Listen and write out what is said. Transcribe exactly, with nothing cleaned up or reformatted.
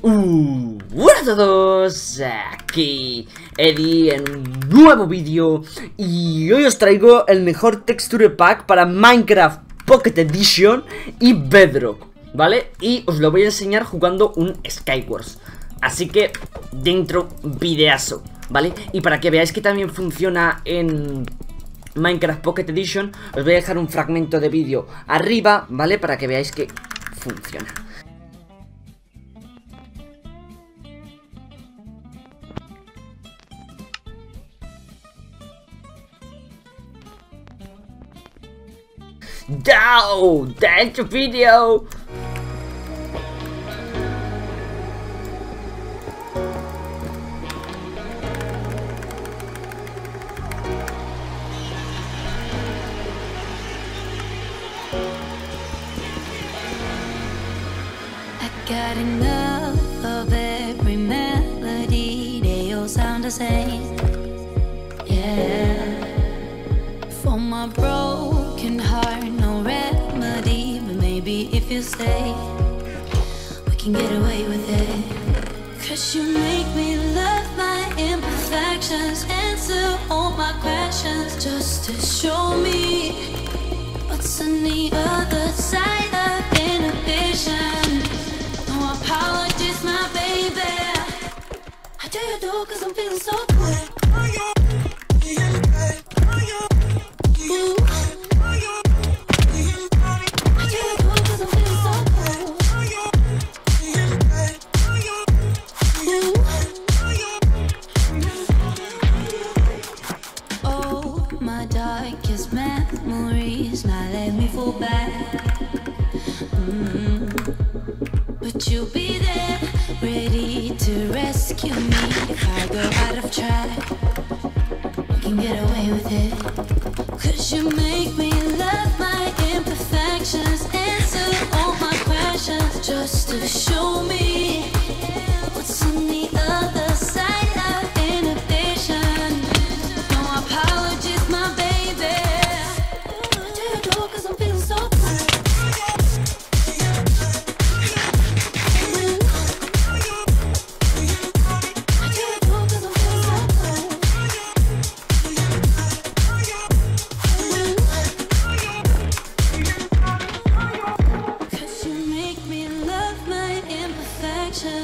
Uh, buenas a todos, aquí Eddie en un nuevo vídeo. Y hoy os traigo el mejor texture pack para Minecraft Pocket Edition y Bedrock, ¿vale? Y os lo voy a enseñar jugando un Sky Wars. Así que dentro videazo, ¿vale? Y para que veáis que también funciona en Minecraft Pocket Edition, os voy a dejar un fragmento de vídeo arriba, ¿vale? Para que veáis que funciona. Dow, that's the video. I got enough of every melody, they all sound the same. Yeah, for my broken heart. If you say we can get away with it, cause you make me love my imperfections, answer all my questions just to show me what's on the other side of inhibition. No apologies, my baby. I do you do cause I'm feeling so good. Ooh. Darkest memories now let me fall back. Mm-hmm. But you'll be there, ready to rescue me if I go out of track. I can get away with it, cause you make me love my imperfections, answer all my questions just to show me what's on the other side of inhibition. No apologies, my baby. Sure.